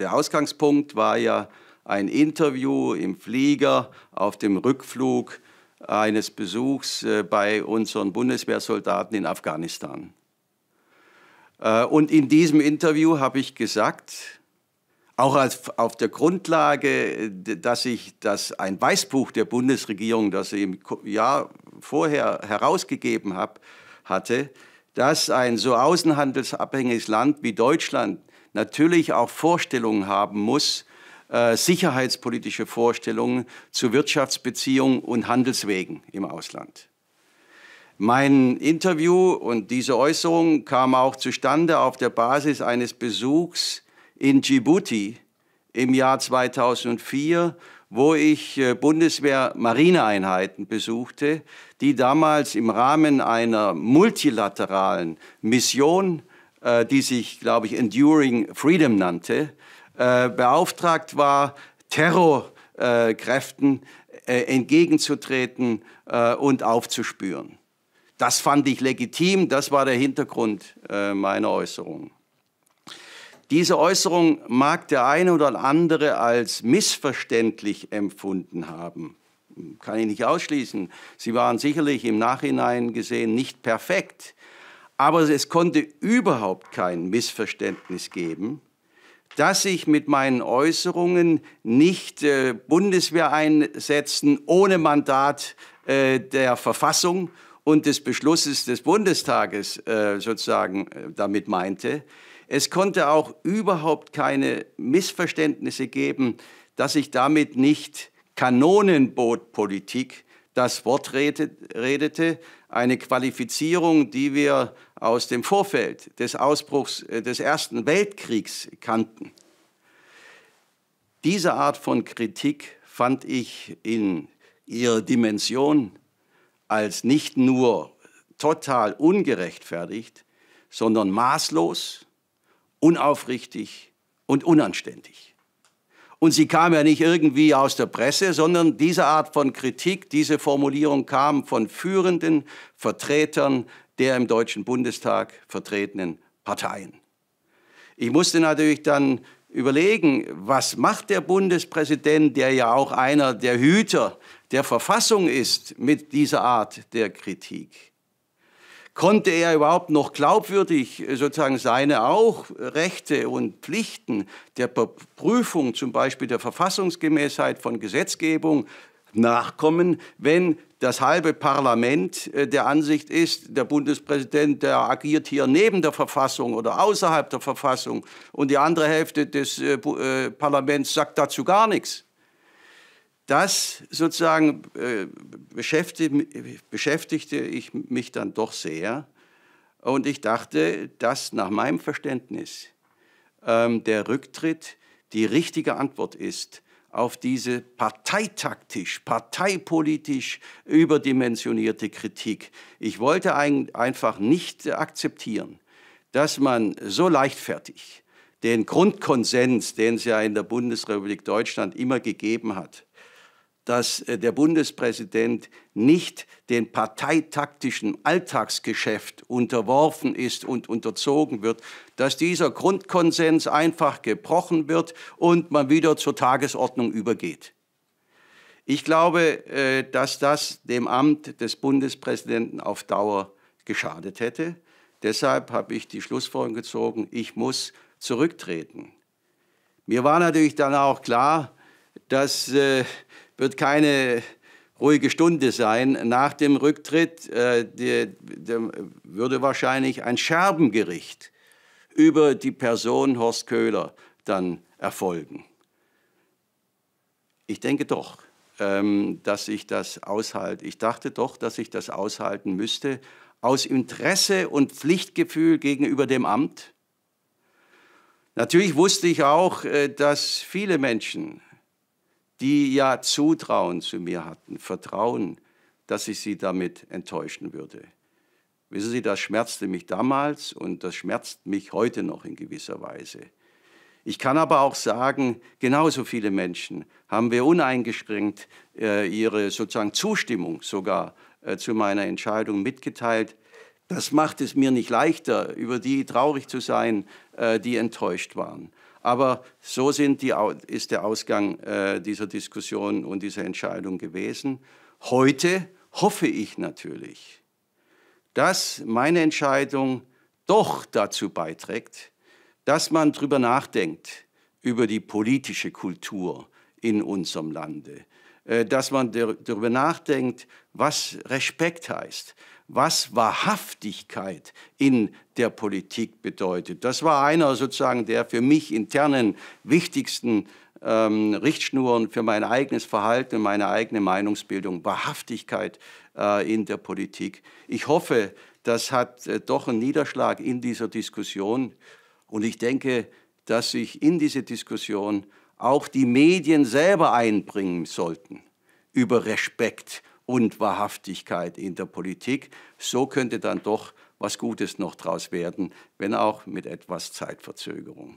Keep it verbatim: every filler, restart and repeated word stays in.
Der Ausgangspunkt war ja ein Interview im Flieger auf dem Rückflug eines Besuchs bei unseren Bundeswehrsoldaten in Afghanistan. Und in diesem Interview habe ich gesagt, auch auf der Grundlage, dass, ich, dass ein Weißbuch der Bundesregierung, das sie im Jahr vorher herausgegeben hab, hatte, dass ein so außenhandelsabhängiges Land wie Deutschland natürlich auch Vorstellungen haben muss, äh, sicherheitspolitische Vorstellungen zu Wirtschaftsbeziehungen und Handelswegen im Ausland. Mein Interview und diese Äußerung kam auch zustande auf der Basis eines Besuchs in Djibouti im Jahr zweitausendvier, wo ich Bundeswehr-Marineeinheiten besuchte, die damals im Rahmen einer multilateralen Mission, äh, die sich, glaube ich, Enduring Freedom nannte, äh, beauftragt war, Terrorkräften äh, entgegenzutreten äh, und aufzuspüren. Das fand ich legitim, das war der Hintergrund äh, meiner Äußerungen. Diese Äußerung mag der eine oder andere als missverständlich empfunden haben. Kann ich nicht ausschließen. Sie waren sicherlich im Nachhinein gesehen nicht perfekt. Aber es konnte überhaupt kein Missverständnis geben, dass ich mit meinen Äußerungen nicht äh, Bundeswehreinsätzen ohne Mandat äh, der Verfassung und des Beschlusses des Bundestages äh, sozusagen äh, damit meinte. Es konnte auch überhaupt keine Missverständnisse geben, dass ich damit nicht Kanonenbootpolitik das Wort redete, eine Qualifizierung, die wir aus dem Vorfeld des Ausbruchs des Ersten Weltkriegs kannten. Diese Art von Kritik fand ich in ihrer Dimension als nicht nur total ungerechtfertigt, sondern maßlos, unaufrichtig und unanständig. Und sie kam ja nicht irgendwie aus der Presse, sondern diese Art von Kritik, diese Formulierung kam von führenden Vertretern der im Deutschen Bundestag vertretenen Parteien. Ich musste natürlich dann überlegen, was macht der Bundespräsident, der ja auch einer der Hüter der Verfassung ist, mit dieser Art der Kritik? Konnte er überhaupt noch glaubwürdig sozusagen seine auch Rechte und Pflichten der Prüfung zum Beispiel der Verfassungsgemäßheit von Gesetzgebung nachkommen, wenn das halbe Parlament der Ansicht ist, der Bundespräsident, der agiert hier neben der Verfassung oder außerhalb der Verfassung und die andere Hälfte des äh, Parlaments sagt dazu gar nichts? Das sozusagen äh, beschäftigte, beschäftigte ich mich dann doch sehr und ich dachte, dass nach meinem Verständnis ähm, der Rücktritt die richtige Antwort ist auf diese parteitaktisch, parteipolitisch überdimensionierte Kritik. Ich wollte ein, einfach nicht akzeptieren, dass man so leichtfertig den Grundkonsens, den es ja in der Bundesrepublik Deutschland immer gegeben hat, dass der Bundespräsident nicht dem parteitaktischen Alltagsgeschäft unterworfen ist und unterzogen wird, dass dieser Grundkonsens einfach gebrochen wird und man wieder zur Tagesordnung übergeht. Ich glaube, dass das dem Amt des Bundespräsidenten auf Dauer geschadet hätte. Deshalb habe ich die Schlussfolgerung gezogen, ich muss zurücktreten. Mir war natürlich dann auch klar, dass wird keine ruhige Stunde sein. Nach dem Rücktritt äh, der, der würde wahrscheinlich ein Scherbengericht über die Person Horst Köhler dann erfolgen. Ich denke doch, ähm, dass ich das aushalte. Ich dachte doch, dass ich das aushalten müsste, aus Interesse und Pflichtgefühl gegenüber dem Amt. Natürlich wusste ich auch, äh, dass viele Menschen, die ja Zutrauen zu mir hatten, Vertrauen, dass ich sie damit enttäuschen würde. Wissen Sie, das schmerzte mich damals und das schmerzt mich heute noch in gewisser Weise. Ich kann aber auch sagen, genauso viele Menschen haben wir uneingeschränkt äh, ihre sozusagen Zustimmung sogar äh, zu meiner Entscheidung mitgeteilt. Das macht es mir nicht leichter, über die traurig zu sein, die enttäuscht waren. Aber so sind die, ist der Ausgang dieser Diskussion und dieser Entscheidung gewesen. Heute hoffe ich natürlich, dass meine Entscheidung doch dazu beiträgt, dass man darüber nachdenkt, über die politische Kultur in unserem Lande. Dass man darüber nachdenkt, was Respekt heißt, was Wahrhaftigkeit in der Politik bedeutet. Das war einer sozusagen der für mich internen wichtigsten ähm, Richtschnuren für mein eigenes Verhalten, meine eigene Meinungsbildung, Wahrhaftigkeit äh, in der Politik. Ich hoffe, das hat äh, doch einen Niederschlag in dieser Diskussion. Und ich denke, dass sich in diese Diskussion auch die Medien selber einbringen sollten über Respekt und Wahrhaftigkeit in der Politik. So könnte dann doch was Gutes noch draus werden, wenn auch mit etwas Zeitverzögerung.